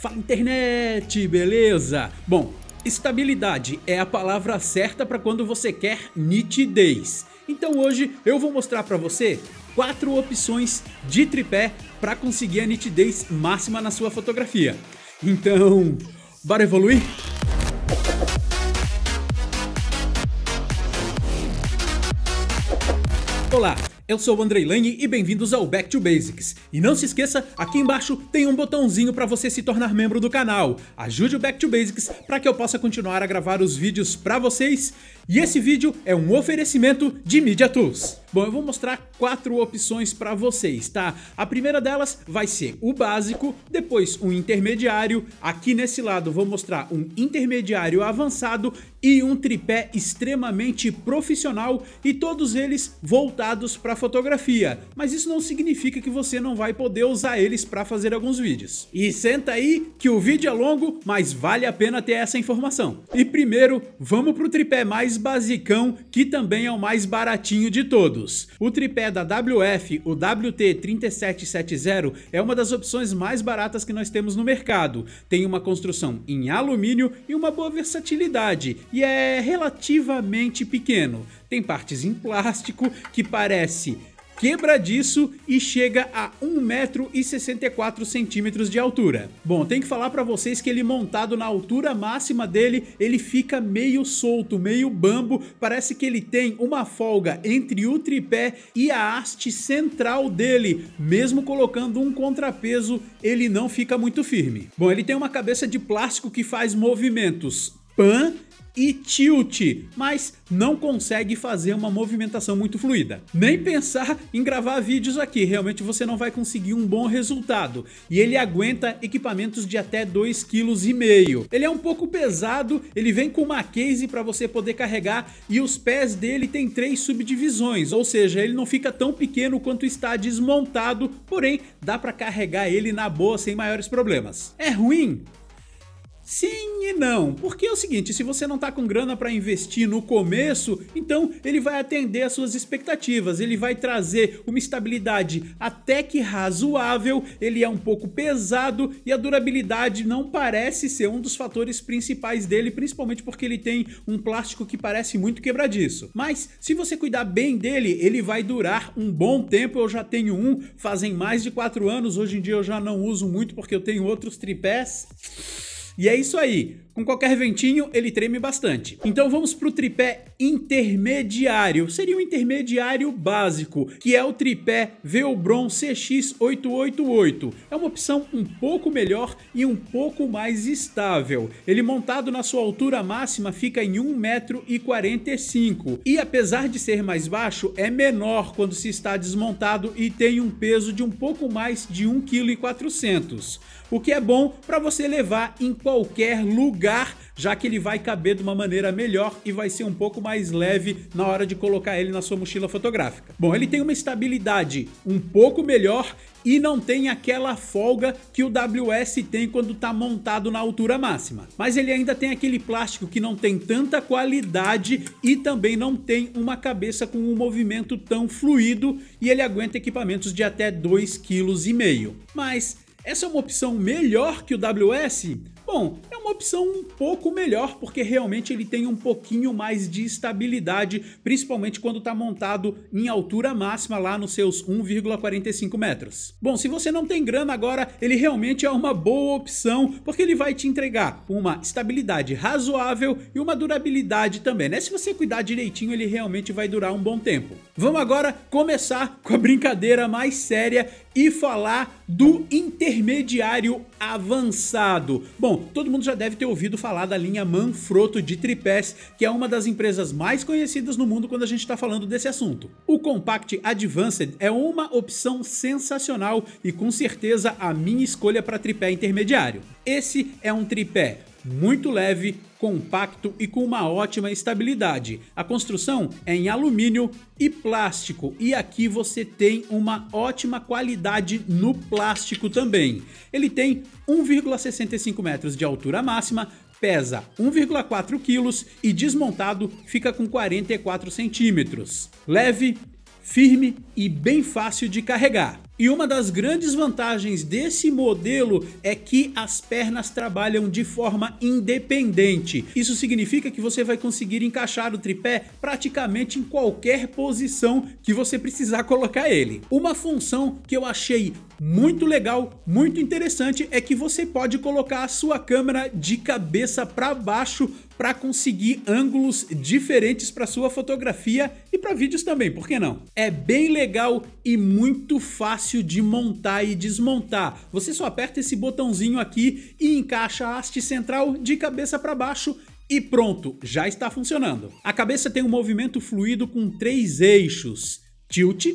Fala internet, beleza? Bom, estabilidade é a palavra certa para quando você quer nitidez. Então hoje eu vou mostrar para você 4 opções de tripé para conseguir a nitidez máxima na sua fotografia. Então, bora evoluir? Olá, eu sou o Andrey Lanhi e bem-vindos ao Back to Basics. E não se esqueça, aqui embaixo tem um botãozinho para você se tornar membro do canal. Ajude o Back to Basics para que eu possa continuar a gravar os vídeos para vocês. E esse vídeo é um oferecimento de Media Tools. Bom, eu vou mostrar 4 opções para vocês, tá? A primeira delas vai ser o básico, depois um intermediário. Aqui nesse lado vou mostrar um intermediário avançado e um tripé extremamente profissional, e todos eles voltados para fotografia, mas isso não significa que você não vai poder usar eles para fazer alguns vídeos. E senta aí que o vídeo é longo, mas vale a pena ter essa informação. E primeiro, vamos pro tripé mais basicão, que também é o mais baratinho de todos. O tripé da WF, o WT3770, é uma das opções mais baratas que nós temos no mercado. Tem uma construção em alumínio e uma boa versatilidade, e é relativamente pequeno. Tem partes em plástico que parece quebradiço e chega a 1,64 m de altura. Bom, tem que falar para vocês que ele montado na altura máxima dele, ele fica meio solto, meio bambo, parece que ele tem uma folga entre o tripé e a haste central dele. Mesmo colocando um contrapeso, ele não fica muito firme. Bom, ele tem uma cabeça de plástico que faz movimentos pan e tilt, mas não consegue fazer uma movimentação muito fluida. Nem pensar em gravar vídeos aqui, realmente você não vai conseguir um bom resultado. E ele aguenta equipamentos de até 2,5 kg. Ele é um pouco pesado, ele vem com uma case para você poder carregar, e os pés dele tem 3 subdivisões, ou seja, ele não fica tão pequeno quanto está desmontado, porém dá para carregar ele na boa sem maiores problemas. É ruim? Sim e não, porque é o seguinte, se você não tá com grana para investir no começo, então ele vai atender às suas expectativas, ele vai trazer uma estabilidade até que razoável, ele é um pouco pesado e a durabilidade não parece ser um dos fatores principais dele, principalmente porque ele tem um plástico que parece muito quebradiço. Mas se você cuidar bem dele, ele vai durar um bom tempo. Eu já tenho um, fazem mais de 4 anos, hoje em dia eu já não uso muito porque eu tenho outros tripés. E é isso aí, com qualquer ventinho ele treme bastante. Então vamos para o tripé intermediário, seria um intermediário básico, que é o tripé Velbon CX-888. É uma opção um pouco melhor e um pouco mais estável. Ele montado na sua altura máxima fica em 1,45 m, e apesar de ser mais baixo, é menor quando se está desmontado e tem um peso de um pouco mais de 1,4 kg. O que é bom para você levar em qualquer lugar, já que ele vai caber de uma maneira melhor e vai ser um pouco mais leve na hora de colocar ele na sua mochila fotográfica. Bom, ele tem uma estabilidade um pouco melhor e não tem aquela folga que o WS tem quando está montado na altura máxima. Mas ele ainda tem aquele plástico que não tem tanta qualidade e também não tem uma cabeça com um movimento tão fluido, e ele aguenta equipamentos de até 2,5 kg. Mas essa é uma opção melhor que o WS? Bom, é uma opção um pouco melhor, porque realmente ele tem um pouquinho mais de estabilidade, principalmente quando está montado em altura máxima, lá nos seus 1,45 metros. Bom, se você não tem grana agora, ele realmente é uma boa opção, porque ele vai te entregar uma estabilidade razoável e uma durabilidade também, né? Se você cuidar direitinho, ele realmente vai durar um bom tempo. Vamos agora começar com a brincadeira mais séria e falar do intermediário avançado. Bom, todo mundo já deve ter ouvido falar da linha Manfrotto de tripés, que é uma das empresas mais conhecidas no mundo quando a gente está falando desse assunto. O Compact Advanced é uma opção sensacional e com certeza a minha escolha para tripé intermediário. Esse é um tripé muito leve, compacto e com uma ótima estabilidade. A construção é em alumínio e plástico, e aqui você tem uma ótima qualidade no plástico também. Ele tem 1,65 metros de altura máxima, pesa 1,4 kg e desmontado fica com 44 cm. Leve, firme e bem fácil de carregar. E uma das grandes vantagens desse modelo é que as pernas trabalham de forma independente. Isso significa que você vai conseguir encaixar o tripé praticamente em qualquer posição que você precisar colocar ele. Uma função que eu achei muito legal, muito interessante, é que você pode colocar a sua câmera de cabeça para baixo para conseguir ângulos diferentes para sua fotografia e para vídeos também, por que não? É bem legal e muito fácil de montar e desmontar. Você só aperta esse botãozinho aqui e encaixa a haste central de cabeça para baixo e pronto, já está funcionando. A cabeça tem um movimento fluido com 3 eixos, tilt,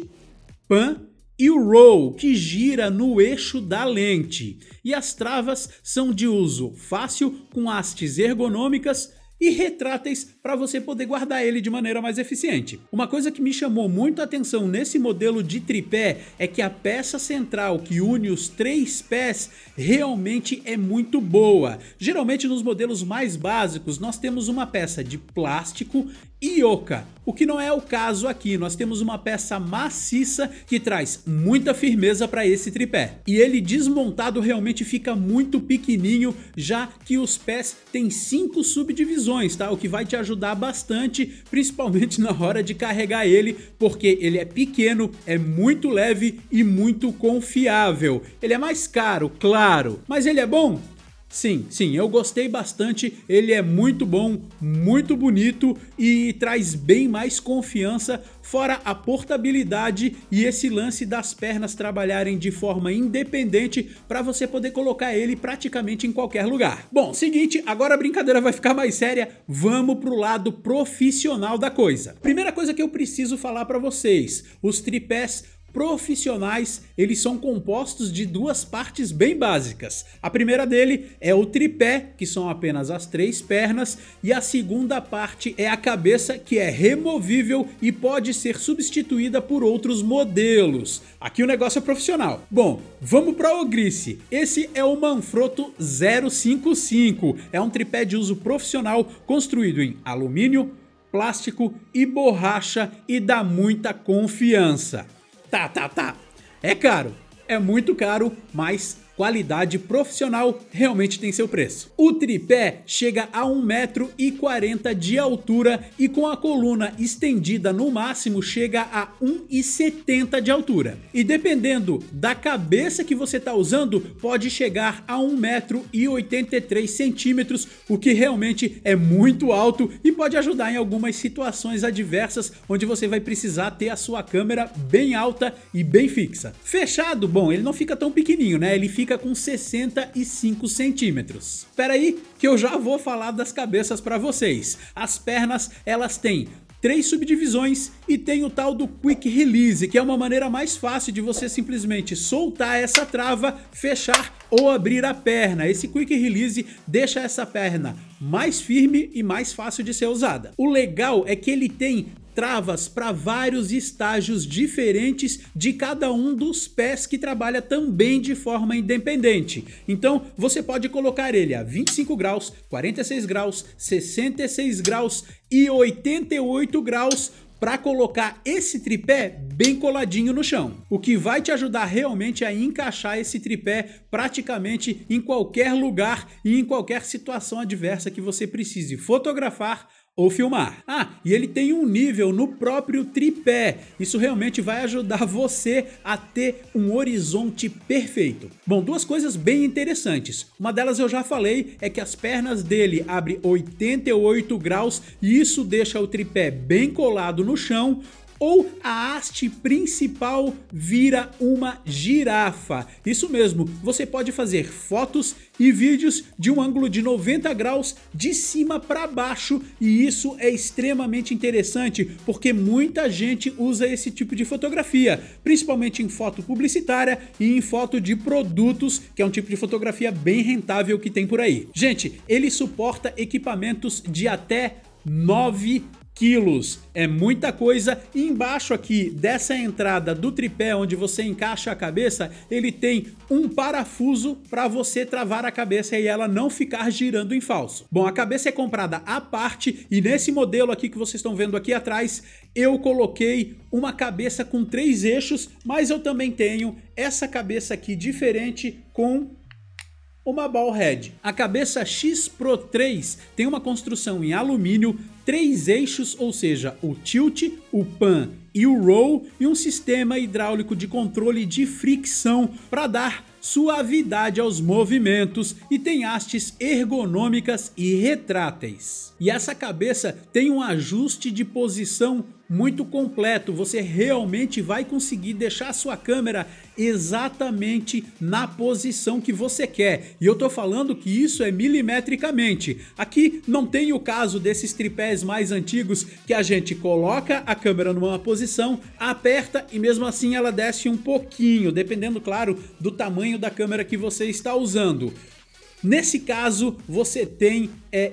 pan e o roll, que gira no eixo da lente. E as travas são de uso fácil, com hastes ergonômicas e retráteis para você poder guardar ele de maneira mais eficiente. Uma coisa que me chamou muito a atenção nesse modelo de tripé é que a peça central que une os 3 pés realmente é muito boa. Geralmente nos modelos mais básicos nós temos uma peça de plástico e oca, o que não é o caso aqui. Nós temos uma peça maciça que traz muita firmeza para esse tripé. E ele desmontado realmente fica muito pequenininho, já que os pés têm 5 subdivisões, tá? O que vai te ajudar bastante, principalmente na hora de carregar ele, porque ele é pequeno, é muito leve e muito confiável. Ele é mais caro, claro, mas ele é bom? Sim, eu gostei bastante, ele é muito bom, muito bonito e traz bem mais confiança, fora a portabilidade e esse lance das pernas trabalharem de forma independente para você poder colocar ele praticamente em qualquer lugar. Bom, seguinte, agora a brincadeira vai ficar mais séria, vamos pro lado profissional da coisa. Primeira coisa que eu preciso falar para vocês, os tripés profissionais, eles são compostos de 2 partes bem básicas. A primeira dele é o tripé, que são apenas as 3 pernas, e a segunda parte é a cabeça, que é removível e pode ser substituída por outros modelos. Aqui o negócio é profissional. Bom, vamos para a ogrice. Esse é o Manfrotto 055, é um tripé de uso profissional construído em alumínio, plástico e borracha e dá muita confiança. Tá. É caro, é muito caro, mas qualidade profissional realmente tem seu preço. O tripé chega a 1,40 m de altura e com a coluna estendida no máximo chega a 1,70 m de altura. E dependendo da cabeça que você está usando, pode chegar a 1,83 m, o que realmente é muito alto e pode ajudar em algumas situações adversas onde você vai precisar ter a sua câmera bem alta e bem fixa. Fechado, bom, ele não fica tão pequenininho, né? Ele fica com 65 cm. Espera aí que eu já vou falar das cabeças para vocês. As pernas, elas têm 3 subdivisões e tem o tal do quick release, que é uma maneira mais fácil de você simplesmente soltar essa trava, fechar ou abrir a perna. Esse quick release deixa essa perna mais firme e mais fácil de ser usada. O legal é que ele tem travas para vários estágios diferentes de cada um dos pés, que trabalha também de forma independente. Então você pode colocar ele a 25 graus, 46 graus, 66 graus e 88 graus para colocar esse tripé bem coladinho no chão, o que vai te ajudar realmente a encaixar esse tripé praticamente em qualquer lugar e em qualquer situação adversa que você precise fotografar ou filmar. Ah, e ele tem um nível no próprio tripé. Isso realmente vai ajudar você a ter um horizonte perfeito. Bom, 2 coisas bem interessantes. Uma delas eu já falei, é que as pernas dele abrem 88 graus e isso deixa o tripé bem colado no chão, ou a haste principal vira uma girafa. Isso mesmo, você pode fazer fotos e vídeos de um ângulo de 90 graus de cima para baixo, e isso é extremamente interessante porque muita gente usa esse tipo de fotografia, principalmente em foto publicitária e em foto de produtos, que é um tipo de fotografia bem rentável que tem por aí. Gente, ele suporta equipamentos de até 9 quilos, é muita coisa. E embaixo aqui dessa entrada do tripé onde você encaixa a cabeça, ele tem um parafuso para você travar a cabeça e ela não ficar girando em falso. Bom, a cabeça é comprada à parte e nesse modelo aqui que vocês estão vendo aqui atrás, eu coloquei uma cabeça com 3 eixos, mas eu também tenho essa cabeça aqui diferente com uma ball head. A cabeça X Pro 3 tem uma construção em alumínio, 3 eixos, ou seja, o tilt, o pan e o roll, e um sistema hidráulico de controle de fricção para dar suavidade aos movimentos, e tem hastes ergonômicas e retráteis. E essa cabeça tem um ajuste de posição muito completo, você realmente vai conseguir deixar a sua câmera exatamente na posição que você quer, e eu tô falando que isso é milimetricamente. Aqui não tem o caso desses tripés mais antigos que a gente coloca a câmera numa posição, aperta e mesmo assim ela desce um pouquinho, dependendo, claro, do tamanho da câmera que você está usando. Nesse caso, você tem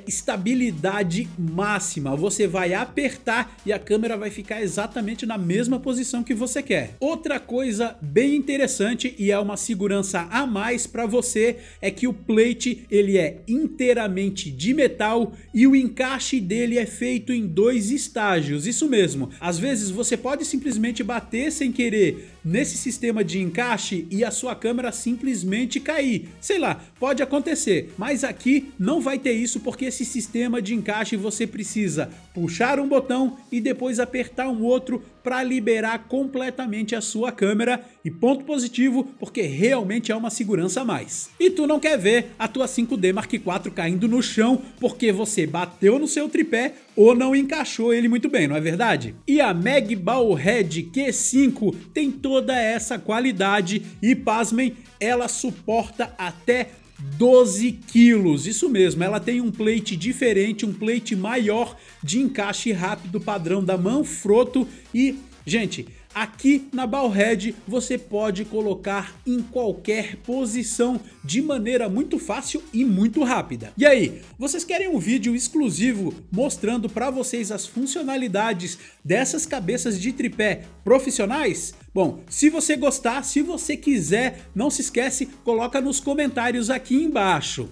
estabilidade máxima. Você vai apertar e a câmera vai ficar exatamente na mesma posição que você quer. Outra coisa bem interessante, e é uma segurança a mais para você, é que o plate ele é inteiramente de metal e o encaixe dele é feito em 2 estágios. Isso mesmo. Às vezes você pode simplesmente bater sem querer nesse sistema de encaixe e a sua câmera simplesmente cair. Sei lá, pode acontecer. Mas aqui não vai ter isso, porque esse sistema de encaixe você precisa puxar um botão e depois apertar um outro para liberar completamente a sua câmera, e ponto positivo, porque realmente é uma segurança a mais. E tu não quer ver a tua 5D Mark IV caindo no chão porque você bateu no seu tripé ou não encaixou ele muito bem, não é verdade? E a Manfrotto Ballhead Q5 tem toda essa qualidade e, pasmem, ela suporta até 12 quilos, isso mesmo. Ela tem um plate diferente, um plate maior de encaixe rápido padrão da Manfrotto e, gente, aqui na Ballhead você pode colocar em qualquer posição de maneira muito fácil e muito rápida. E aí, vocês querem um vídeo exclusivo mostrando para vocês as funcionalidades dessas cabeças de tripé profissionais? Bom, se você gostar, se você quiser, não se esquece, coloca nos comentários aqui embaixo.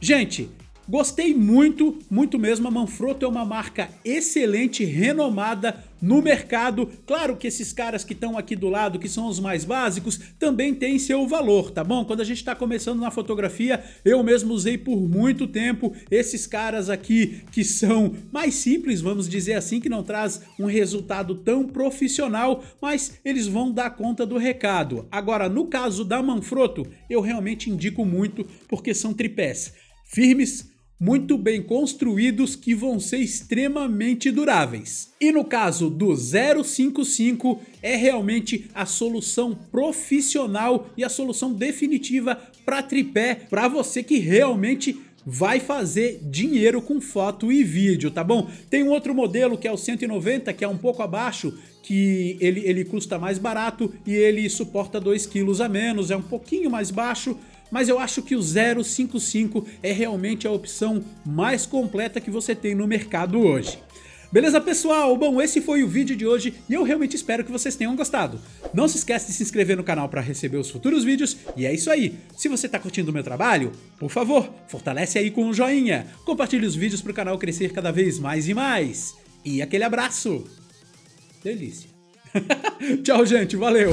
Gente, gostei muito, muito mesmo. A Manfrotto é uma marca excelente, renomada no mercado. Claro que esses caras que estão aqui do lado, que são os mais básicos, também tem seu valor, tá bom? Quando a gente está começando na fotografia, eu mesmo usei por muito tempo esses caras aqui que são mais simples, vamos dizer assim, que não traz um resultado tão profissional, mas eles vão dar conta do recado. Agora, no caso da Manfrotto, eu realmente indico muito, porque são tripés firmes, muito bem construídos, que vão ser extremamente duráveis. E no caso do 055, é realmente a solução profissional e a solução definitiva para tripé, para você que realmente vai fazer dinheiro com foto e vídeo, tá bom? Tem um outro modelo que é o 190, que é um pouco abaixo, que ele custa mais barato e ele suporta 2 quilos a menos, é um pouquinho mais baixo, mas eu acho que o 055 é realmente a opção mais completa que você tem no mercado hoje. Beleza, pessoal? Bom, esse foi o vídeo de hoje e eu realmente espero que vocês tenham gostado. Não se esquece de se inscrever no canal para receber os futuros vídeos, e é isso aí. Se você está curtindo o meu trabalho, por favor, fortalece aí com um joinha. Compartilhe os vídeos para o canal crescer cada vez mais e mais. E aquele abraço. Delícia. Tchau, gente. Valeu.